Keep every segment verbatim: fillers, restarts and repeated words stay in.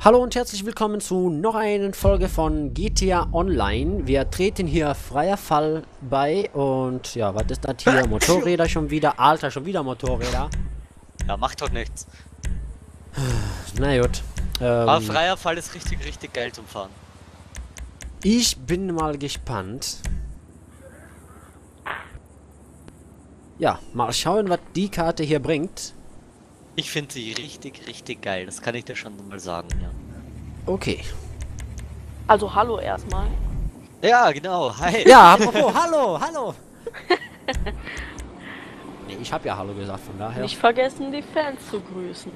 Hallo und herzlich willkommen zu noch einer Folge von G T A Online. Wir treten hier freier Fall bei und ja, was ist das hier? Motorräder schon wieder? Alter, schon wieder Motorräder. Ja, macht doch nichts. Na gut. Ähm, Aber freier Fall ist richtig, richtig geil zum Fahren. Ich bin mal gespannt. Ja, mal schauen, was die Karte hier bringt. Ich finde sie richtig, richtig geil. Das kann ich dir schon mal sagen, ja. Okay. Also, hallo erstmal. Ja, genau. Hi. Ja, apropos, hallo, hallo. Nee, ich habe ja hallo gesagt, von daher. Nicht vergessen, die Fans zu grüßen.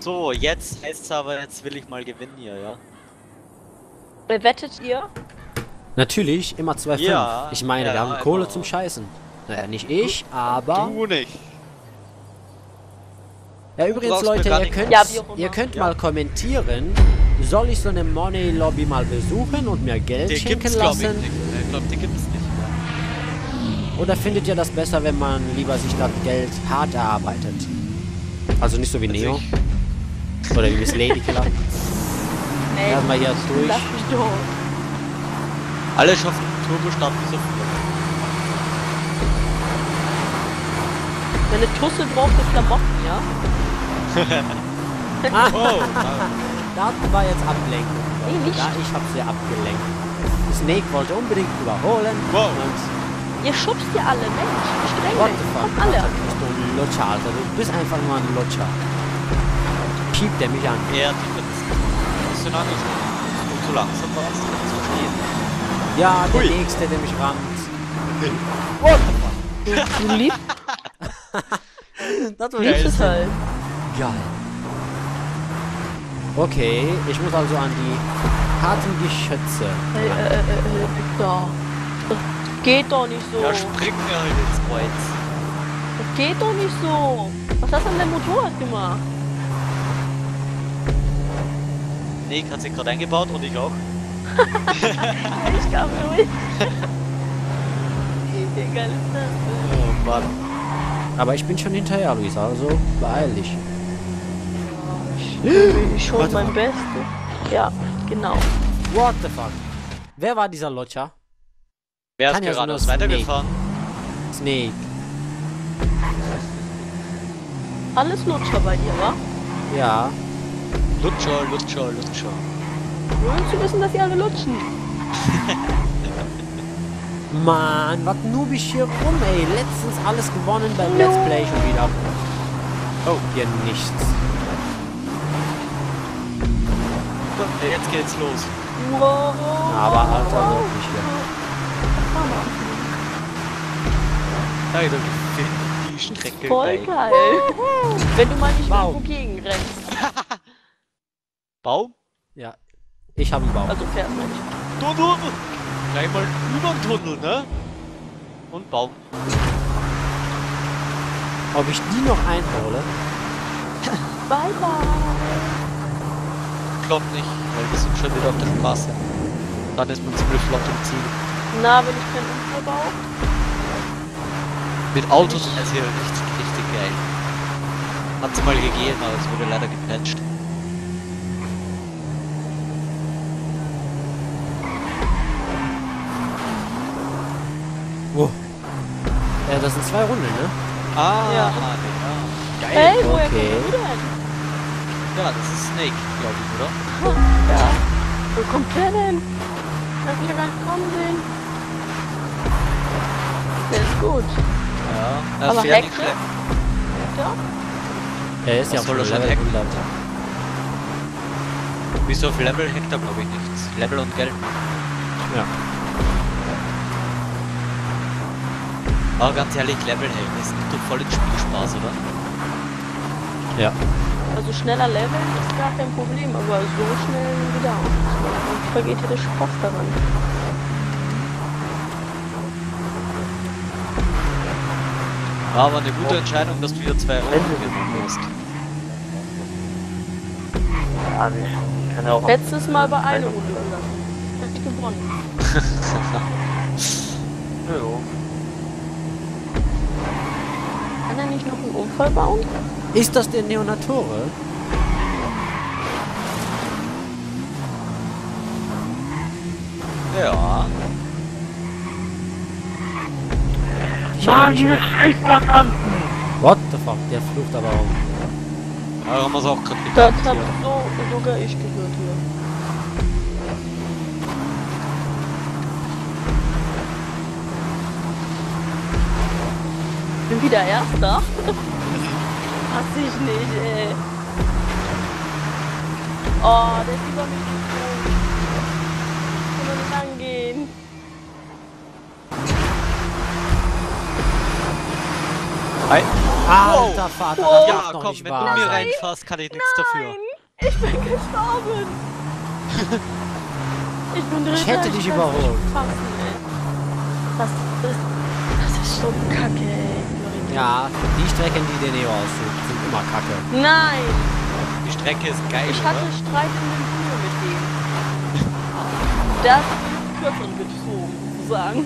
So, jetzt heißt es aber, jetzt will ich mal gewinnen hier, ja. Wettet ihr? Natürlich, immer zwei Komma fünf. Ja, ich meine, ja, wir haben Kohle genau zum Scheißen. Naja, nicht ich, aber... Du nicht. Ja, übrigens, Leute, ihr könnt, ja, ihr könnt ja mal kommentieren, soll ich so eine Money Lobby mal besuchen und mir Geld die schenken gibt's, lassen? Glaub ich, nicht. Ich glaub, die gibt's nicht. Oder findet ihr das besser, wenn man lieber sich das Geld hart erarbeitet? Also nicht so wie Neo. Oder wie Miss Lady Killer. Erstmal hier durch. Lass mich durch. Alle schaffen Turbostart wie so früher. Meine Tussel braucht das Klamotten, ja? Ah, oh, das war jetzt ablenken. Nee, nicht. Ja, ich hab sie abgelenkt. Snake wollte unbedingt überholen. Wow. Ihr schubst ihr alle, Mensch. Streng. What the fuck? Alle. Alter, bist du ein Lutscher, Alter. Du bist einfach nur ein Lutscher. Schiebt der mich an. Ja, die bist du noch nicht. Und so langsam warst du zu stehen. Ja, der nächste, der mich rammt. What the fuck? Du liebst... Das war geil. Halt. Geil. Okay, ich muss also an die harten Geschütze. Hey, äh, äh, äh, Victor. Das geht doch nicht so. Ja, springt mir halt ins Kreuz. Das geht doch nicht so. Was hast du an deinem Motorrad gemacht? Nee, hat sich gerade eingebaut und ich auch. Ich kam durch. Wie geil ist das? Oh Mann. Aber ich bin schon hinterher, Luisa, also beeil dich. Ich hol mein Bestes. Ja, genau. What the fuck? Wer war dieser Lotscher? Wer ist gerade weitergefahren? Snake. Alles Lutscher bei dir, wa? Ja. Lutscher, Lutscher, Lutscher. Willst du wissen, dass ihr alle lutschen? Mann, was noob ich hier rum, ey. Letztens alles gewonnen beim Let's Play schon wieder. Oh, hier nichts. Jetzt geht's los. Aber Alter, wirklich hier. Alter, die Strecke. Voll geil. Wenn du mal nicht mehr wogegen rennst. Baum? Ja, ich habe einen Baum. Also fährst du nicht. Du, du, du. Gleich mal über den Tunnel, ne? Und Baum. Ob ich die noch einhole? Bye bye! Glaub nicht, weil wir sind schon wieder auf der Straße. Dann ist man ziemlich flott im Ziel. Na, wenn ich keinen Unfall baue? Mit Autos ist das hier richtig, richtig geil. Hat's mal gegeben, aber es wurde leider gepatcht. Wow. Ja, das sind zwei Runden, ne? Ah, ja. Ja. Geil. Hey, woher okay. Kommst du denn? Ja, das ist Snake, glaube ich, oder? Ja. Wo kommt der denn? Lass mich gar nicht kommen sehen. Der ist gut. Ja. Aber Hexe? Ja. Er ist ja voll der Level. Wieso auf Level hackt er, glaube ich, nichts. Level und Geld. Ja. Aber ganz ehrlich, Level helfen ist doch voll den Spielspaß, oder? Ja. Also schneller Leveln ist gar kein Problem, aber so schnell wieder aus. Und vergeht ja der Spaß daran. War aber eine gute Entscheidung, dass du wieder zwei Runden genommen hast. Ja, ich kann ja auch... Letztes Mal bei einer Runde gelassen. Hätte ich gewonnen. Ja. eigentlich noch einen Unfall bauen? Ist das der NeoNatore? Ja. Mann, hier ist an! What the fuck, der flucht aber auch. Ja, haben wir es auch gerade getan. Das hab so sogar ich gehört hier. Ich bin wieder Erster. Hasse ich nicht, ey. Oh, der ist über mich gekommen. Kann man nicht angehen. Hi. Alter, wow. Vater, wow. Ja, komm, nicht wenn wahr. Du mir reinfährst, kann ich nichts dafür. Ich bin gestorben. Ich bin drin. Ich hätte dich überholt. Das, das, das ist schon kacke, ey. Ja, die Strecken, die der Neo aussieht, sind immer kacke. Nein! Die Strecke ist geil, Ich hatte oder? Streit in dem Video mit dem. Da hat die Köpfen gezogen, sozusagen.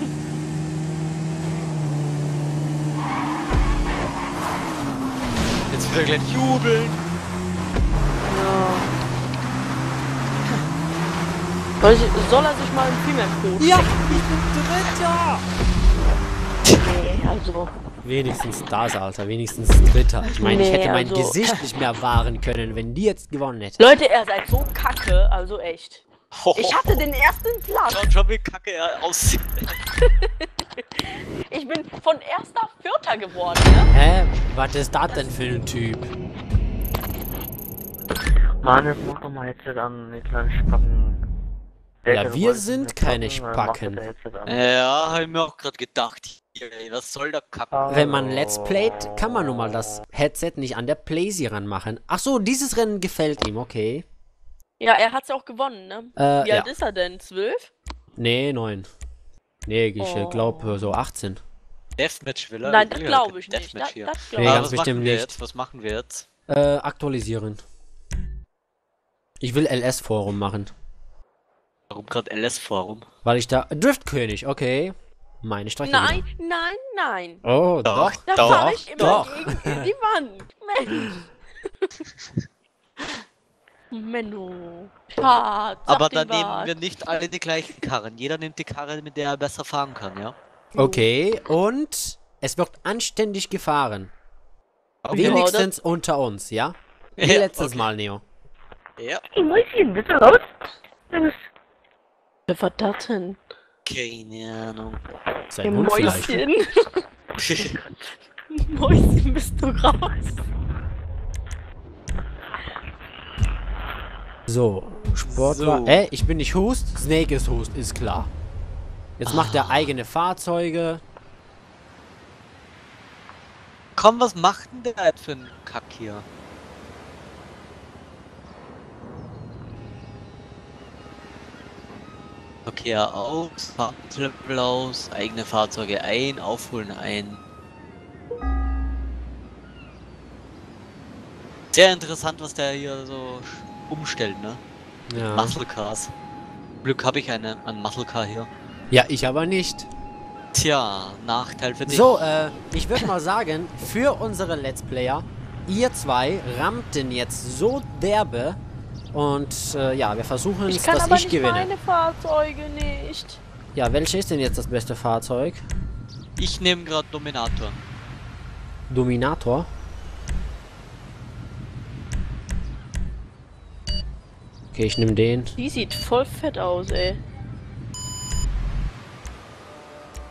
Jetzt wird er gleich jubeln. Ja. Soll, ich, soll er sich mal im Team-App Ja, ich bin Dritter! Nee, also... Wenigstens das, Alter. Wenigstens Dritter. Ich meine, nee, ich hätte mein also, Gesicht nicht mehr wahren können, wenn die jetzt gewonnen hätten. Leute, ihr seid so kacke, also echt. Ho, ho, ho. Ich hatte den ersten Platz. Schau schon, wie kacke er aussieht. Ich bin von erster Vierter geworden, ja? Hä? Was ist das denn für ein Typ? Mann, jetzt mach doch mal Headset an, die kleinen Spacken. Ja, wir sind keine Spacken. Ja, hab ich mir auch gerade gedacht. Was soll der Kack? Wenn man Let's Playt, kann man nun mal das Headset nicht an der Playsee ranmachen. Ach so, dieses Rennen gefällt ihm, okay. Ja, er hat's ja auch gewonnen, ne? Äh, Wie ja. alt ist er denn? zwölf? Nee, neun. Nee, ich oh. glaube so achtzehn. Deathmatch will er? Nein, das glaube ich nicht. Das, das glaub nee, ganz was bestimmt nicht. Jetzt? Was machen wir jetzt? Äh, aktualisieren. Ich will L S-Forum machen. Warum gerade L S-Forum? Weil ich da... Driftkönig, okay. Meine Strecke. Nein, wieder. nein, nein. Oh, doch, doch. Da doch, fahr ich immer doch. gegen die Wand. Mensch. Menno. Schatz, aber dann nehmen was. wir nicht alle die gleichen Karren. Jeder nimmt die Karre, mit der er besser fahren kann, ja? Okay, und es wird anständig gefahren. Okay. Wenigstens okay. unter uns, ja? Wie ja, letztes okay. Mal, Neo. Ja. Ich muss hier bitte raus. Wer war das denn? Keine Ahnung. Sein Mäuschen. Mäuschen bist du raus. So, Sportler. So. Äh, ich bin nicht Host. Snake ist Host, ist klar. Jetzt ah. macht er eigene Fahrzeuge. Komm, was macht denn der jetzt für ein Kack hier? Verkehr aus, Fahrtenlevel aus, eigene Fahrzeuge ein, aufholen ein. Sehr interessant, was der hier so umstellt, ne? Ja. Muscle Cars. Zum Glück habe ich eine, einen Muscle Car hier. Ja, ich aber nicht. Tja, Nachteil für dich. So, äh, ich würde mal sagen, für unsere Let's Player, ihr zwei rammt den jetzt so derbe. Und äh, ja, wir versuchen es, dass ich gewinne. Ich kann aber meine Fahrzeuge nicht. Ja, welches ist denn jetzt das beste Fahrzeug? Ich nehme gerade Dominator. Dominator? Okay, ich nehme den. Die sieht voll fett aus, ey.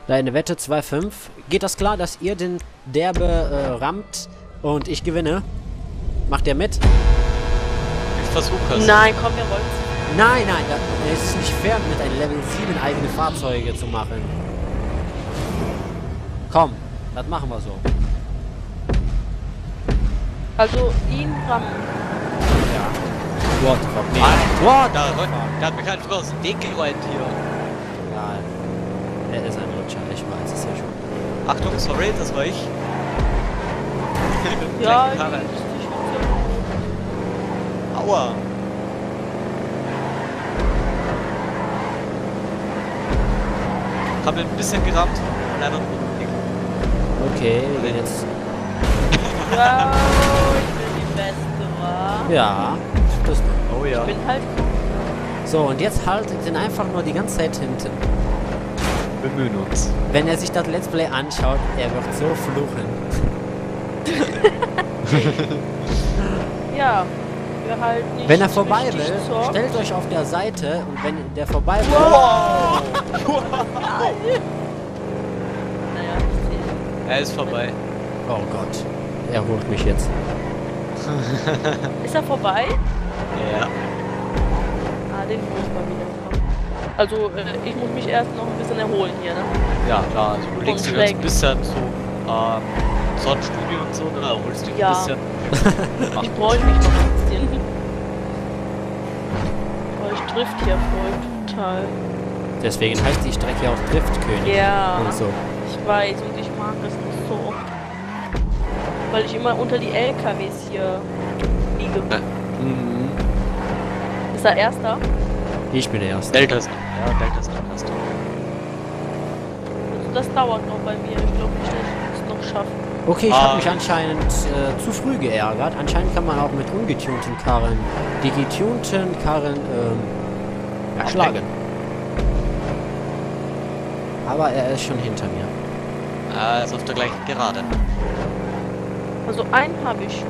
Deine Wette zwei Komma fünf. Geht das klar, dass ihr den derbe äh, rammt und ich gewinne? Macht ihr mit? Hast. Nein, komm, wir wollen es. Nein, nein, das ist nicht fair, mit einem Level sieben eigene Fahrzeuge zu machen. Komm, das machen wir so. Also, ihn rammen. Ja. What the fuck? Nee. What the fuck? Der hat mich einfach aus dem Weg geräumt hier. Egal. Ja, er ist ein Rutscher, ich weiß es ja schon. Achtung, sorry, das war ich. Ja, aua! Hab ihn ein bisschen gerammt, leider. Okay, wir gehen jetzt. Wow, ich bin die Beste, wa? Ja, das, oh ja. Ich bin halt gut. So, und jetzt haltet ihn einfach nur die ganze Zeit hinten. Bemühen uns. Wenn er sich das Let's Play anschaut, er wird so fluchen. Ja, wir halten nicht. Wenn er vorbei will, zockt. Stellt euch auf der Seite und wenn der vorbei will... Wow! Wow. Naja, er ist vorbei. Oh Gott, er holt mich jetzt. Ist er vorbei? Ja. Ah, den muss ich mal wieder. Also, äh, ich muss mich erst noch ein bisschen erholen hier, ne? Ja, klar. Also, du legst dich ein bisschen so, ähm, Sonnenstudio und so, ne? Da holst du dich ja. ein bisschen. Ich bräuchte mich noch ein bisschen. Oh, ich drift hier voll total. Deswegen heißt die Strecke auch Driftkönig. Ja. Und so. Ich weiß und ich mag das nicht so oft. Weil ich immer unter die L K Ws hier liege. Mhm. Ist er Erster? Ich bin der Erste. Delta ist noch. Ja, Delta ist noch Erster. Also das dauert noch bei mir. Ich glaube nicht, dass ich es noch schaffe. Okay, ich ah. habe mich anscheinend äh, zu früh geärgert. Anscheinend kann man auch mit ungetunten Karren die getunten Karren ähm, erschlagen. Aber er ist schon hinter mir. Er ist auf der gleichen Gerade. Also einen habe ich schon.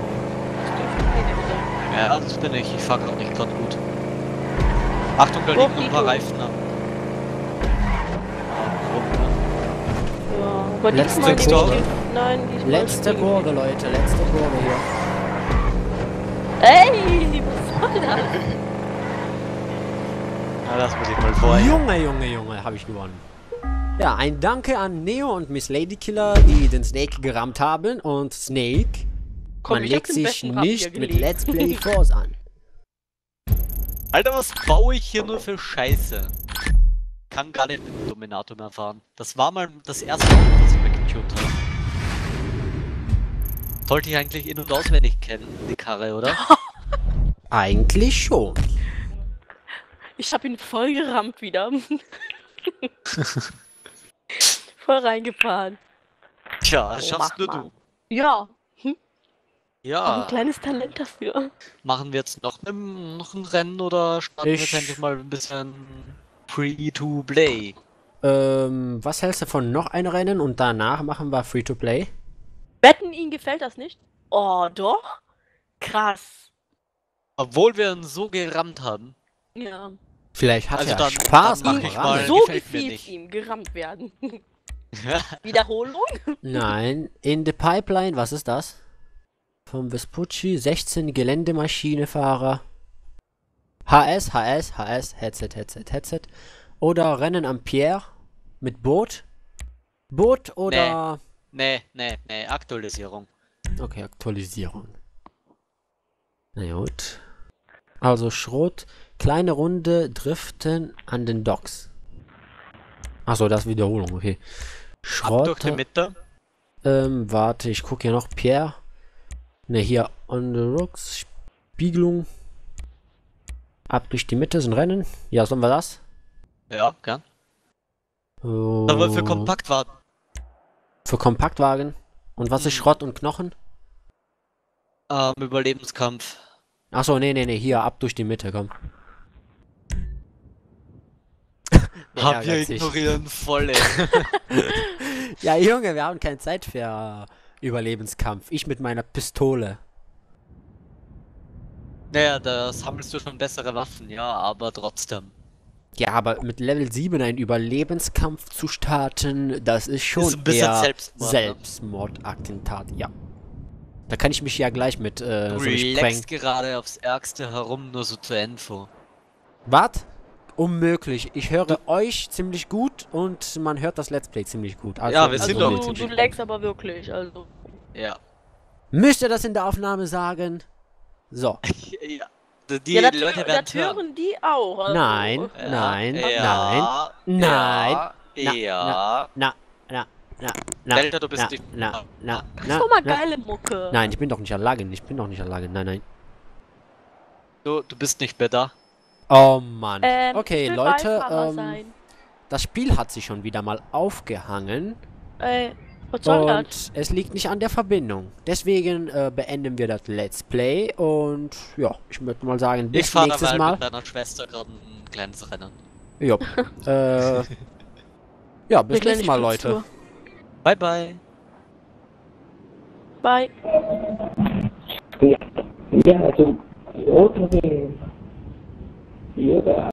Das dürfte keine sein. Ja, das bin ich. Ich fahre auch nicht gerade gut. Achtung, da liegen noch ein paar Reifen ab. Ja, aber letzte diesmal die Kurve. Nein, die letzte Kurve, Leute. Letzte Kurve hier. Ey, was soll das? Na, das muss ich mal vor. Junge, Junge, Junge, habe ich gewonnen. Ja, ein Danke an Neo und Miss Ladykiller, die den Snake gerammt haben. Und Snake, Komm, man legt sich nicht mit Let's Play Force an. Alter, was baue ich hier nur für Scheiße? Kann gar nicht mit dem Dominator mehr fahren. Das war mal das erste Mal, dass ich mir getuned habe. Sollte ich eigentlich in- und auswendig kennen, die Karre, oder? Eigentlich schon. Ich hab ihn voll gerammt wieder. Voll reingefahren. Tja, das oh, schaffst nur du. Ja. Hm? Ja. Auch ein kleines Talent dafür. Machen wir jetzt noch, ne, noch ein Rennen oder starten ich... wir endlich mal ein bisschen Free-to-Play? Ähm, was hältst du von noch ein Rennen und danach machen wir Free-to-Play? Wetten, Ihnen gefällt das nicht? Oh, doch? Krass. Obwohl wir ihn so gerammt haben. Ja. Vielleicht hat also er dann, Spaß dann mach ich mal. So gefiel ihm, gerammt werden. Wiederholung? Nein, in the Pipeline, was ist das? Vom Vespucci, sechzehn Geländemaschinefahrer. H S, H S, H S, Headset, Headset, Headset. Oder Rennen am Pierre mit Boot. Boot oder... Nee, nee, nee, nee. Aktualisierung. Okay, Aktualisierung. Na gut. Also Schrot, kleine Runde, Driften an den Docks. Achso, das ist Wiederholung, okay. Schrot durch die Mitte. Ähm, warte, ich gucke hier noch. Pierre. Ne, hier, on the rocks, Spiegelung. Ab durch die Mitte, sind Rennen. Ja, sollen wir das? Ja, gern. Oh. Aber für Kompaktwagen. Für Kompaktwagen? Und was hm. ist Schrott und Knochen? Ähm, Überlebenskampf. Achso, nee, nee, nee, hier, ab durch die Mitte, komm. Hab hier ignorieren voll, ey. Ja, Junge, wir haben keine Zeit für Überlebenskampf. Ich mit meiner Pistole. Naja, da sammelst du schon bessere Waffen, ja, aber trotzdem. Ja, aber mit Level sieben einen Überlebenskampf zu starten, das ist schon ist ein bisschen eher Selbstmord, Selbstmordattentat, ja. Da kann ich mich ja gleich mit, äh, du so relaxst gerade aufs Ärgste herum, nur so zur Info. Was? Unmöglich. Ich höre du euch ziemlich gut und man hört das Let's Play ziemlich gut. Also, ja, wir sind also doch. Du, du lagst aber wirklich, also. Ja. Müsst ihr das in der Aufnahme sagen? So. Ja. Die ja, das Leute werden das hören. hören die auch. Also. Nein, ja, nein, ja, nein, ja, nein. Ja. Na, na, na. Na, na, Delta, du bist na, nicht na, na, na, na, das ist doch mal na, geile Mucke. Nein, ich bin doch nicht allein. Ich bin doch nicht allein. Nein, nein. Du, du bist nicht mehr da. Oh Mann. Ähm, okay, Leute. Ähm, das Spiel hat sich schon wieder mal aufgehangen. Äh, Was soll das? Es liegt nicht an der Verbindung. Deswegen äh, beenden wir das Let's Play und ja, ich möchte mal sagen, bis ich fahre nächstes mal, mal mit deiner Schwester gerade ein kleines Rennen. Jo. äh, ja, bis nächstes Mal, Leute. Nur. Bye bye. Bye. Ja, ja, also, okay. Ja.